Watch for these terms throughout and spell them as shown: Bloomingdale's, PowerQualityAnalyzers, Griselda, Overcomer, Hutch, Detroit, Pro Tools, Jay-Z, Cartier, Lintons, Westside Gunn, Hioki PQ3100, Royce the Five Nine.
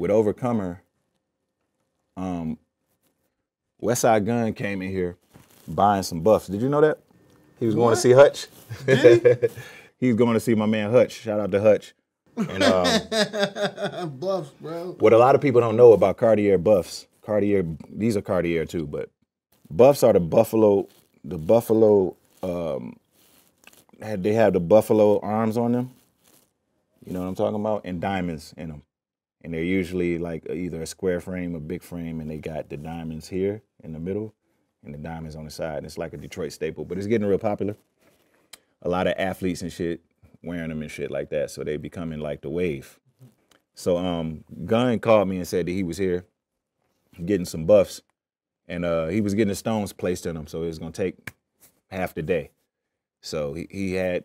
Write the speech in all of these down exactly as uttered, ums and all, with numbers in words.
with Overcomer, um, Westside Gunn came in here buying some buffs. Did you know that? He was what? going to see Hutch. Did he? He was going to see my man Hutch. Shout out to Hutch. And, um, buffs, bro. What a lot of people don't know about Cartier buffs. Cartier, these are Cartier too, but buffs are the buffalo, the buffalo, um, they have the buffalo arms on them. You know what I'm talking about? And diamonds in them. And they're usually like either a square frame or big frame, and they got the diamonds here in the middle and the diamonds on the side. And it's like a Detroit staple, but it's getting real popular. A lot of athletes and shit wearing them and shit like that, so they becoming like the wave. So um, Gunn called me and said that he was here getting some buffs, and uh, he was getting the stones placed in them, so it was gonna take half the day. So he, he had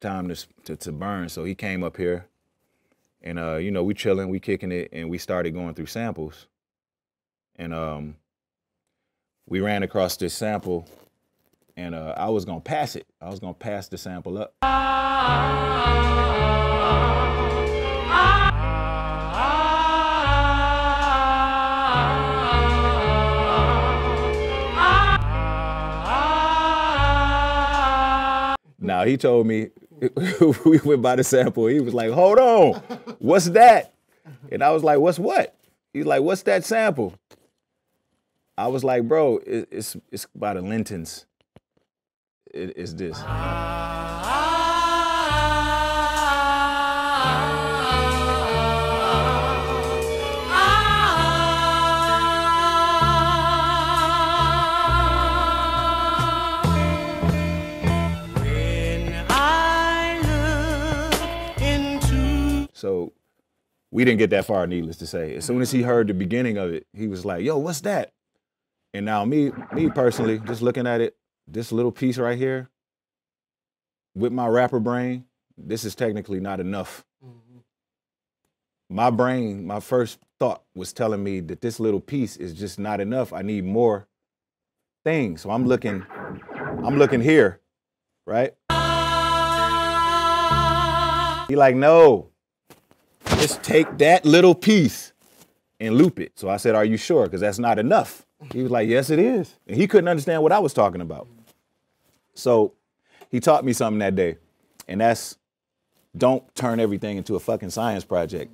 time to, to, to burn, so he came up here. And, uh, you know, we chilling, we kicking it, and we started going through samples. And um, we ran across this sample, and uh, I was gonna pass it. I was gonna pass the sample up. Now, he told me, we went by the sample. He was like, hold on, what's that? And I was like, what's what? He's like, what's that sample? I was like, bro, it, it's it's by the Lintons. It, it's this. So we didn't get that far, needless to say. As soon as he heard the beginning of it, he was like, yo, what's that? And now me, me personally, just looking at it, this little piece right here, with my rapper brain, this is technically not enough. Mm-hmm. My brain, my first thought was telling me that this little piece is just not enough. I need more things. So I'm looking, I'm looking here, right? He like, no. Just take that little piece and loop it. So I said, are you sure? Because that's not enough. He was like, yes, it is. And he couldn't understand what I was talking about. So he taught me something that day. And that's, don't turn everything into a fucking science project.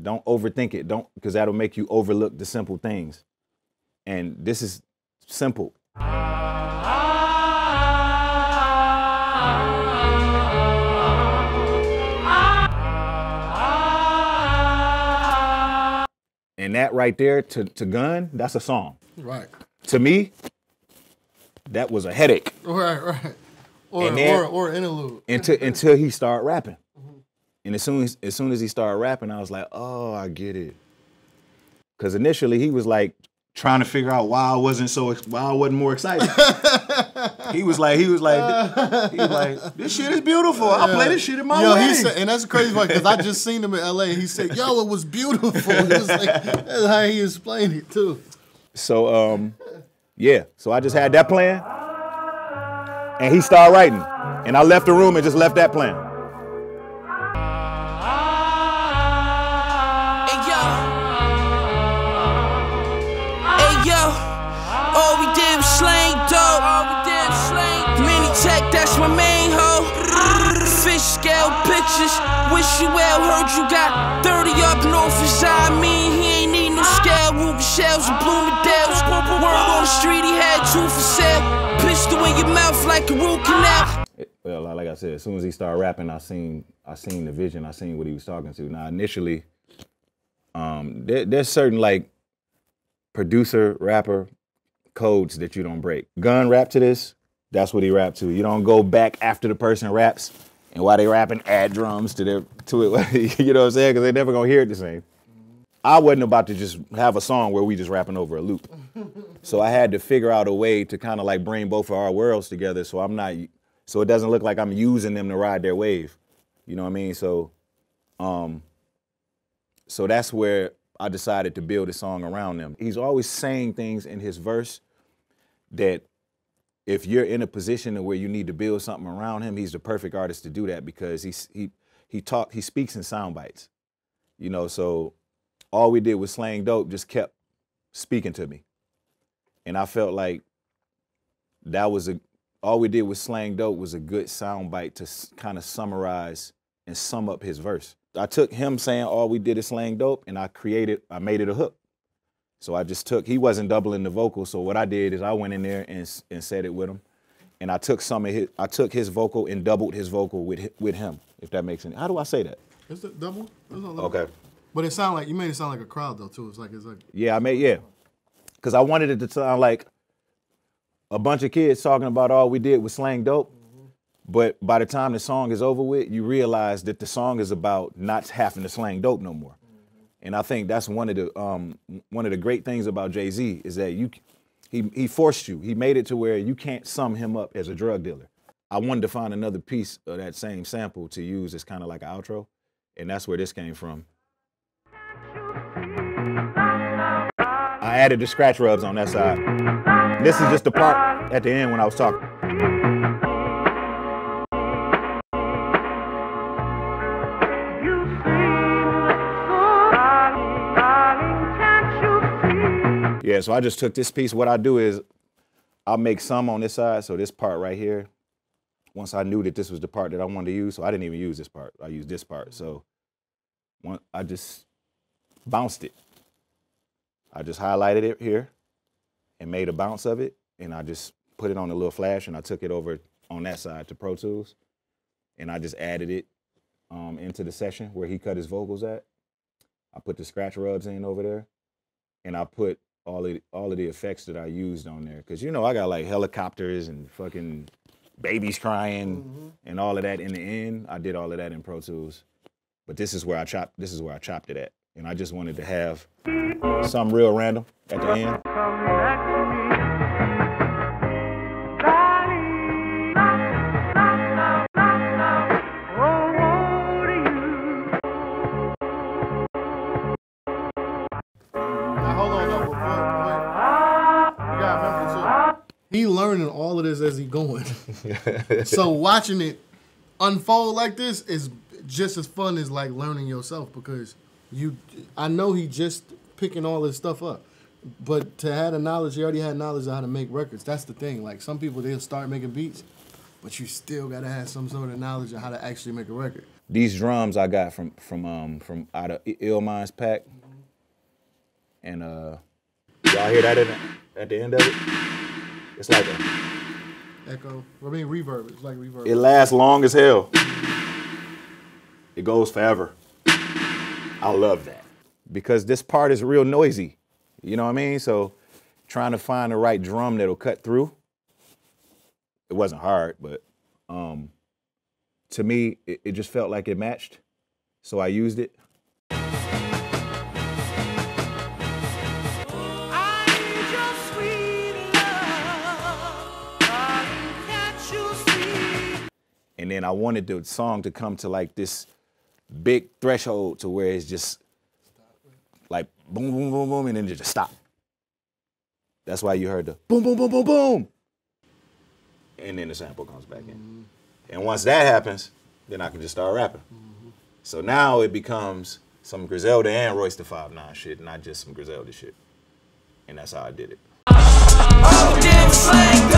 Don't overthink it. Don't, because that'll make you overlook the simple things. And this is simple. And that right there, to, to Gunn, that's a song. Right. To me, that was a headache. Right, right. Or and then, or, or interlude. Until until he started rapping. Mm-hmm. And as soon as as soon as he started rapping, I was like, oh, I get it. Because initially he was like trying to figure out why I wasn't so why I wasn't more excited. He was like, he was like, he was like, this shit is beautiful. I play this shit in my yo, way. He said, and that's crazy part, because I just seen him in L A. He said, yo, it was beautiful. It was like, that's how he explained it too. So, um, yeah. So I just had that plan, and he started writing, and I left the room and just left that plan. Hey yo, hey yo, all we did was slang dope. Tech, that's my main hoe. Fish scale pictures. Wish you well, heard you got thirty up north inside me. He ain't need no scale. Ruby shells and Bloomingdale's. Work on the street, he had two for sale. Pistol in your mouth like a root canal. Well, like I said, as soon as he started rapping, I seen, I seen the vision. I seen what he was talking to. Now, initially, um, there, there's certain like producer, rapper codes that you don't break. Gunn rap to this. That's what he rapped to. You don't go back after the person raps, and while they rapping, add drums to their to it. You know what I'm saying? Because they're never gonna hear it the same. I wasn't about to just have a song where we just rapping over a loop. So I had to figure out a way to kind of like bring both of our worlds together. So I'm not, so it doesn't look like I'm using them to ride their wave. You know what I mean? So, um, so that's where I decided to build a song around them. He's always saying things in his verse that, if you're in a position where you need to build something around him, he's the perfect artist to do that, because he he he talk he speaks in sound bites, you know. So all we did was slang dope, just kept speaking to me. And I felt like that was a, all we did was slang dope was a good soundbite to kind of summarize and sum up his verse. I took him saying all we did is slang dope and I created, I made it a hook. So I just took, he wasn't doubling the vocal, so what I did is I went in there and, and said it with him. And I took some of his, I took his vocal and doubled his vocal with with him, if that makes sense. How do I say that? Is it double? Okay. But it sounded like, you made it sound like a crowd though too. It's like, it's like. Yeah, I made, yeah. Cause I wanted it to sound like a bunch of kids talking about all we did was slang dope. Mm-hmm. But by the time the song is over with, you realize that the song is about not having to slang dope no more. Mm-hmm. And I think that's one of the, um, one of the great things about Jay-Z is that you, He, he forced you. He made it to where you can't sum him up as a drug dealer. I wanted to find another piece of that same sample to use as kind of like an outro, and that's where this came from. I added the scratch rubs on that side. And this is just the part at the end when I was talking. Yeah, so I just took this piece. What I do is I make some on this side, so this part right here, once I knew that this was the part that I wanted to use, so I didn't even use this part. I used this part, so one, I just bounced it. I just highlighted it here and made a bounce of it, and I just put it on a little flash, and I took it over on that side to Pro Tools, and I just added it um, into the session where he cut his vocals at. I put the scratch rubs in over there, and I put all of, all of the effects that I used on there. Cause you know, I got like helicopters and fucking babies crying mm-hmm. and all of that in the end. I did all of that in Pro Tools. But this is where I chopped, this is where I chopped it at. And I just wanted to have something real random at the end. He learning all of this as he going. So watching it unfold like this is just as fun as like learning yourself because you, I know he just picking all this stuff up, but to have the knowledge, he already had knowledge of how to make records. That's the thing. Like some people, they'll start making beats, but you still gotta have some sort of knowledge of how to actually make a record. These drums I got from from um from out of Ill Minds pack, and uh, y'all hear that in, at the end of it. It's like a echo. I mean reverb. It's like reverb. It lasts long as hell. It goes forever. I love that. Because this part is real noisy. You know what I mean? So trying to find the right drum that'll cut through. It wasn't hard, but um, to me, it, it just felt like it matched. So I used it. And then I wanted the song to come to like this big threshold to where it's just like boom, boom, boom, boom, and then it just stop. That's why you heard the boom, boom, boom, boom, boom. And then the sample comes back in. Mm-hmm. And once that happens, then I can just start rapping. Mm-hmm. So now it becomes some Griselda and Royce the Five Nine shit, not just some Griselda shit. And that's how I did it. Oh,